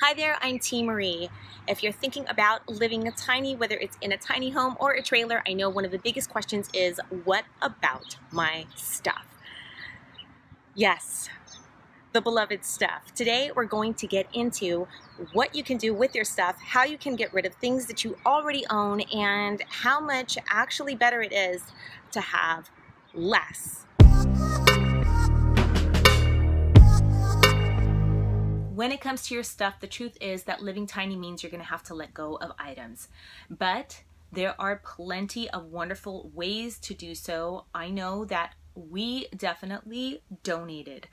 Hi there, I'm Teemaree. If you're thinking about living tiny, whether it's in a tiny home or a trailer, I know one of the biggest questions is, what about my stuff? Yes, the beloved stuff. Today, we're going to get into what you can do with your stuff, how you can get rid of things that you already own, and how much actually better it is to have less. When it comes to your stuff, the truth is that living tiny means you're going to have to let go of items. But there are plenty of wonderful ways to do so. I know that we definitely donated.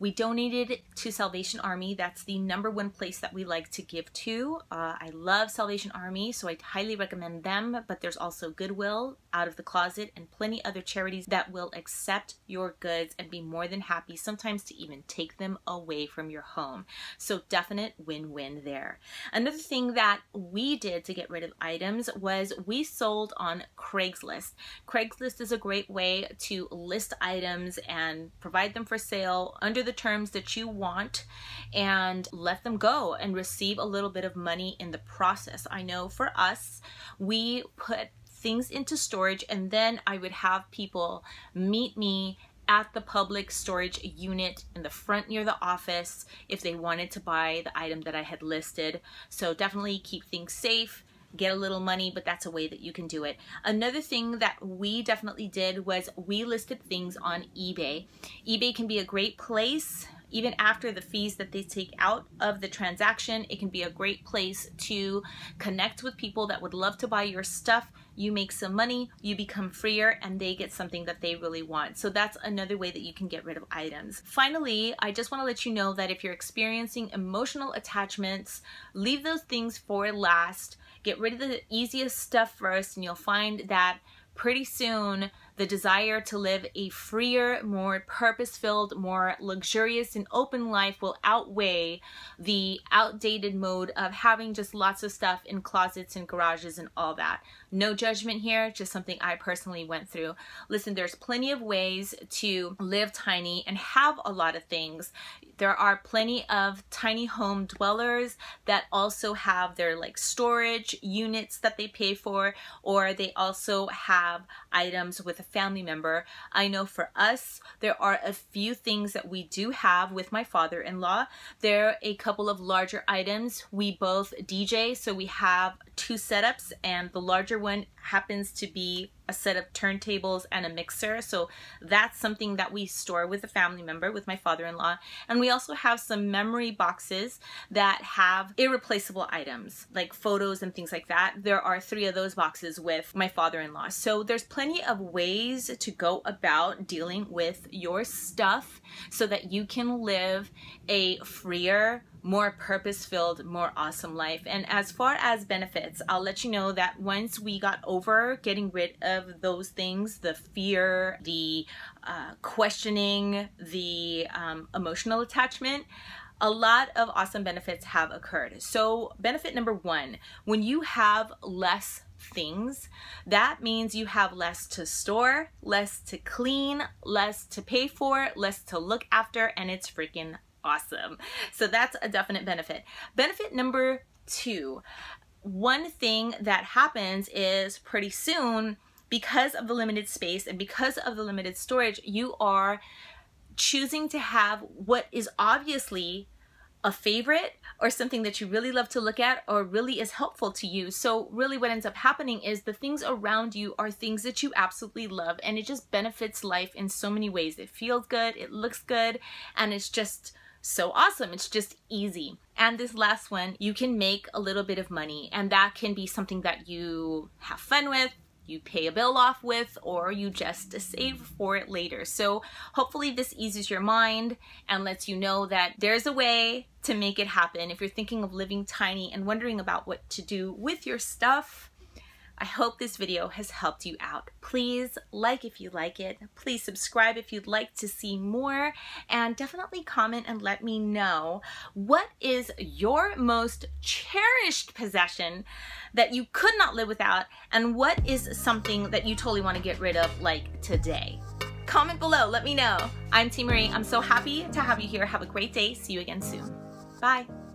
We donated to Salvation Army. That's the #1 place that we like to give to. I love Salvation Army, so I highly recommend them, but there's also Goodwill, Out of the Closet, and plenty other charities that will accept your goods and be more than happy sometimes to even take them away from your home. So definite win-win there. Another thing that we did to get rid of items was we sold on Craigslist. Craigslist is a great way to list items and provide them for sale under the terms that you want and let them go and receive a little bit of money in the process. I know for us, we put things into storage and then I would have people meet me at the public storage unit in the front near the office if they wanted to buy the item that I had listed. So definitely keep things safe. Get a little money, but that's a way that you can do it. Another thing that we definitely did was we listed things on eBay. eBay can be a great place, even after the fees that they take out of the transaction, it can be a great place to connect with people that would love to buy your stuff. You make some money, you become freer, and they get something that they really want. So that's another way that you can get rid of items. Finally, I just want to let you know that if you're experiencing emotional attachments, leave those things for last. Get rid of the easiest stuff first, and you'll find that pretty soon the desire to live a freer, more purpose-filled, more luxurious and open life will outweigh the outdated mode of having just lots of stuff in closets and garages and all that. No judgment here, just something I personally went through. Listen, there's plenty of ways to live tiny and have a lot of things. There are plenty of tiny home dwellers that also have their like storage units that they pay for, or they also have items with a family member. I know for us, there are a few things that we do have with my father-in-law. There are a couple of larger items. We both DJ, so we have two setups, and the larger one happens to be a set of turntables and a mixer. So that's something that we store with a family member, with my father-in-law. And we also have some memory boxes that have irreplaceable items like photos and things like that. There are 3 of those boxes with my father-in-law. So there's plenty of ways to go about dealing with your stuff so that you can live a freer, more purpose-filled, more awesome life. And as far as benefits, I'll let you know that once we got over getting rid of those things, the fear, the questioning, the emotional attachment, a lot of awesome benefits have occurred. So benefit #1, when you have less things, that means you have less to store, less to clean, less to pay for, less to look after, and it's freaking awesome. So that's a definite benefit. Benefit #2, one thing that happens is pretty soon, because of the limited space and because of the limited storage, you are choosing to have what is obviously a favorite or something that you really love to look at or really is helpful to you. So really what ends up happening is the things around you are things that you absolutely love, and it just benefits life in so many ways. It feels good, it looks good, and it's just so awesome. It's just easy. And this last one, you can make a little bit of money, and that can be something that you have fun with, you pay a bill off with, or you just save for it later. So hopefully this eases your mind and lets you know that there's a way to make it happen. If you're thinking of living tiny and wondering about what to do with your stuff, I hope this video has helped you out. Please like if you like it. Please subscribe if you'd like to see more. And definitely comment and let me know, what is your most cherished possession that you could not live without? And what is something that you totally want to get rid of like today? Comment below, let me know. I'm Teemaree. I'm so happy to have you here. Have a great day. See you again soon. Bye.